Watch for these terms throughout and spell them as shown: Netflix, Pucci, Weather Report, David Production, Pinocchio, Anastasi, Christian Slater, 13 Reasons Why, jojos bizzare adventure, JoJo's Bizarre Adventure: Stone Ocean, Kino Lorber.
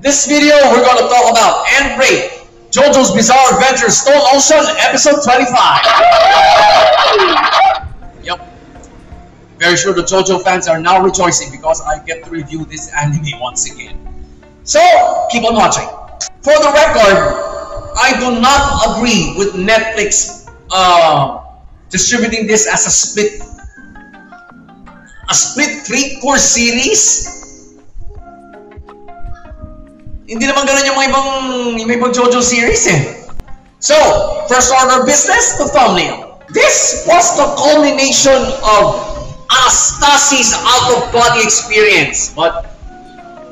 This video we're going to talk about and rate JoJo's Bizarre Adventure: Stone Ocean, episode 25. Yep. Very sure the JoJo fans are now rejoicing because I get to review this anime once again. So, keep on watching. For the record, I do not agree with Netflix distributing this as a split three-course series. Hindi naman ganun yung may ibang JoJo series eh. So, first order of business, the thumbnail. This was the culmination of Anastasi's out-of-body experience. But,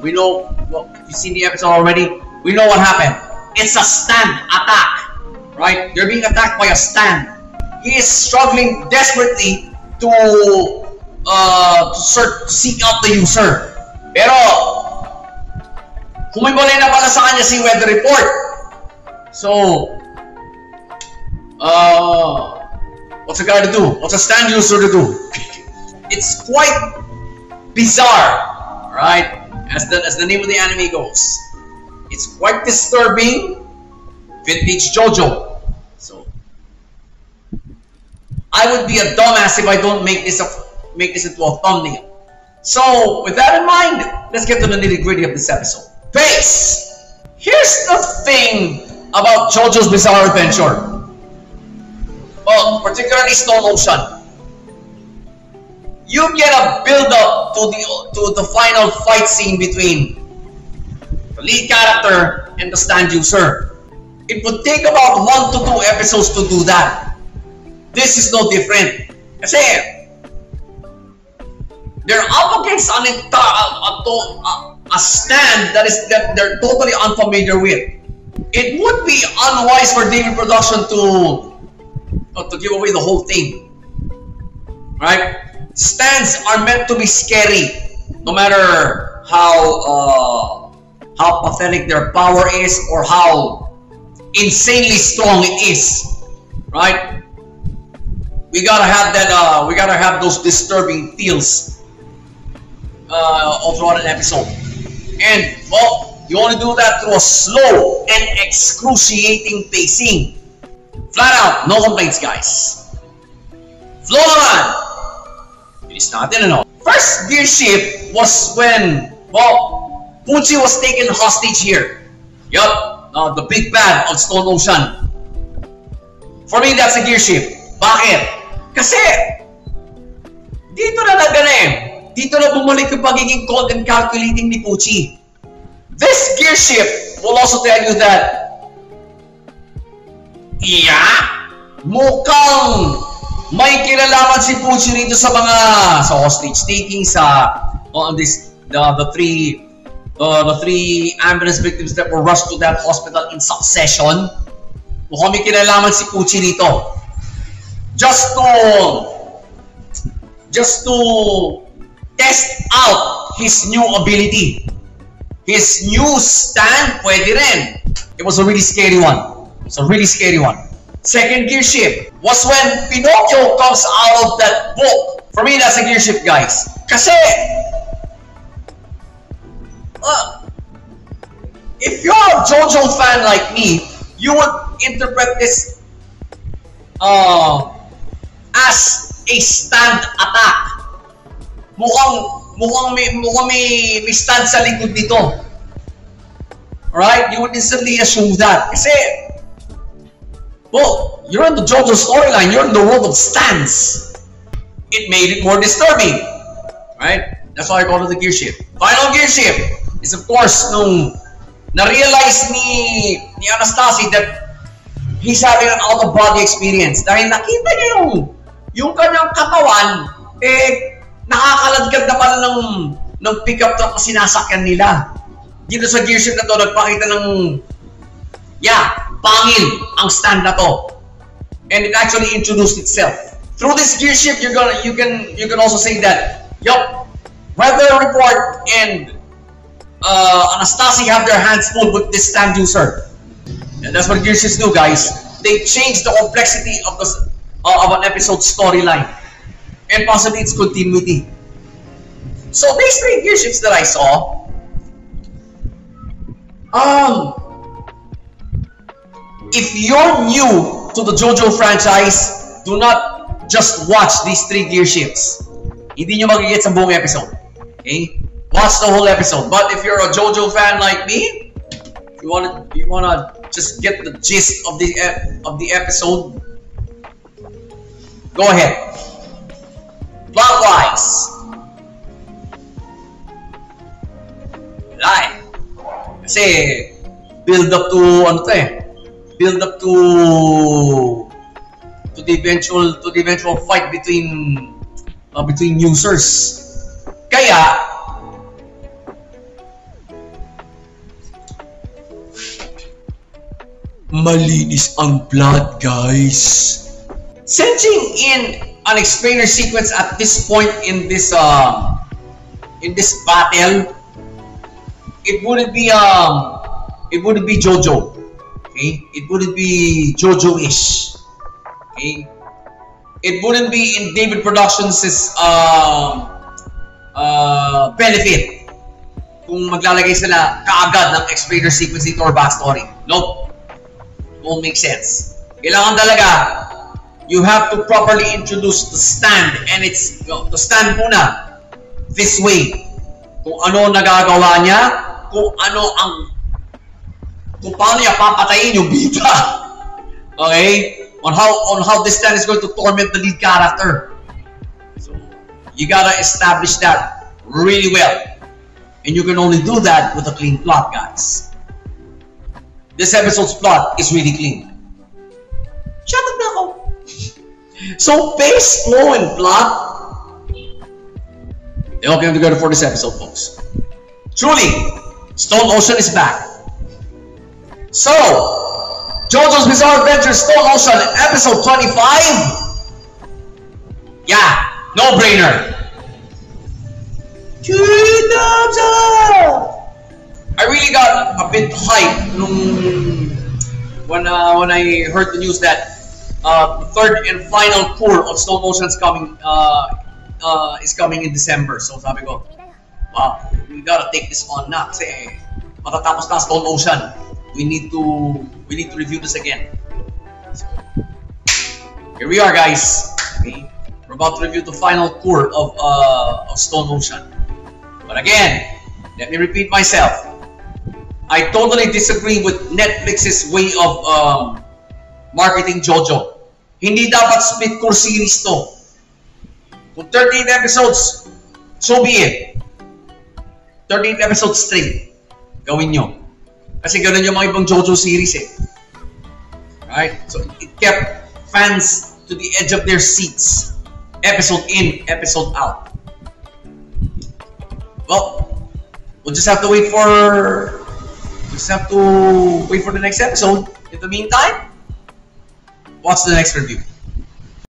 we know, well, you've seen the episode already, we know what happened. It's a stand attack, right? They're being attacked by a stand. He is struggling desperately to seek out the user. Pero, kumibulay na pala sa kanya si Weather Report. So, what's a guy to do? What's a stand user to do? It's quite bizarre, right? As the name of the anime goes. It's quite disturbing if it beats JoJo. So, I would be a dumbass if I don't make this into a thumbnail. So, with that in mind, let's get to the nitty-gritty of this episode. Base. Here's the thing about JoJo's Bizarre Adventure, well, particularly Stone Ocean. You get a build-up to the final fight scene between the lead character and the stand user. It would take about 1 to 2 episodes to do that. This is no different. Kasi they're up against an entire a stand that they're totally unfamiliar with. It would be unwise for David Production to give away the whole thing, right? Stands are meant to be scary, no matter how pathetic their power is or how insanely strong it is, right? We gotta have that. We gotta have those disturbing feels all throughout an episode. And, well, you want to do that through a slow and excruciating pacing. Flat out, no complaints, guys. Flow on! Finish natin, ano? First gear shift was when, well, Pucci was taken hostage here. Yup, the big bad of Stone Ocean. For me, that's a gear shift. Bakit? Kasi, dito na nagganay. Dito na bumalik yung pagiging cold and calculating ni Pucci. This gear shift will also tell you that, yeah, mukhang may kinalaman si Pucci rito sa hostage taking, on the three ambulance victims that were rushed to that hospital in succession. Mukhang may kinalaman si Pucci rito. Just to test out his new ability. His new stand, pwede rin. It was a really scary one. It's a really scary one. Second gear shift was when Pinocchio comes out of that book. For me, that's a gear shift, guys. Kasi, if you're a JoJo fan like me, you would interpret this as a stand attack. Mukhang may stand sa likod dito. Alright? You would instantly assume that. Kasi, well, you're in the JoJo storyline. You're in the world of stands. It made it more disturbing. Right? That's why I call it the gear shift. Final gear shift is, of course, nung na-realize ni Anastasi that he's having an out-of-body experience. Dahil nakita niya yung kanyang katawan, eh, nakakaladkad na pala ng pickup truck na sinasakyan nila. Dito sa gear shift na to, nagpakita ng, yeah, pangil ang stand na to. And it actually introduced itself. Through this gear shift, you can also say that, yup, Weather Report and Anastasi have their hands full with this stand user. And that's what gear shifts do, guys. They change the complexity of an episode storyline. And possibly its continuity. So these three gear shifts that I saw, If you're new to the JoJo franchise, do not just watch these three gear shifts. Hindi nyo magigit sa buong episode. Okay? Watch the whole episode. But if you're a JoJo fan like me, you wanna just get the gist of the episode, go ahead. Plot-wise, lie. Kasi build up to the eventual fight between users. Kaya malinis ang plot, guys. Sensing in an explainer sequence at this point in this battle, it wouldn't be JoJo. Okay? It wouldn't be JoJo-ish. Okay? It wouldn't be in David Productions' benefit kung maglalagay sila kaagad ng explainer sequence or backstory. Nope. Won't make sense. Kailangan talaga, you have to properly introduce the stand, and it's the stand muna this way. Kung ano nagagawa niya, kung paano niya papatayin yung bida. Okay? On how this stand is going to torment the lead character. So you gotta establish that really well, and you can only do that with a clean plot, guys. This episode's plot is really clean. Shut up na ako. So pace, flow, and plot. They all came together for this episode, folks. Truly, Stone Ocean is back. So, JoJo's Bizarre Adventure: Stone Ocean, episode 25. Yeah, no brainer. I really got a bit hyped when I heard the news that the third and final tour of Stone Ocean is coming in December. So sabi ko, wow, we gotta take this on na kasi matatapos na Stone Ocean. We need to review this again. So, here we are, guys. Okay? We're about to review the final tour of Stone Ocean. But again, let me repeat myself. I totally disagree with Netflix's way of marketing JoJo. Hindi dapat split core series to. Kung 13 episodes, so be it. 13 episodes straight. Gawin nyo. Kasi ganun yung mga ibang JoJo series eh. Alright? So it kept fans to the edge of their seats. Episode in, episode out. Well, we'll just have to wait for... the next episode. In the meantime, watch the next review.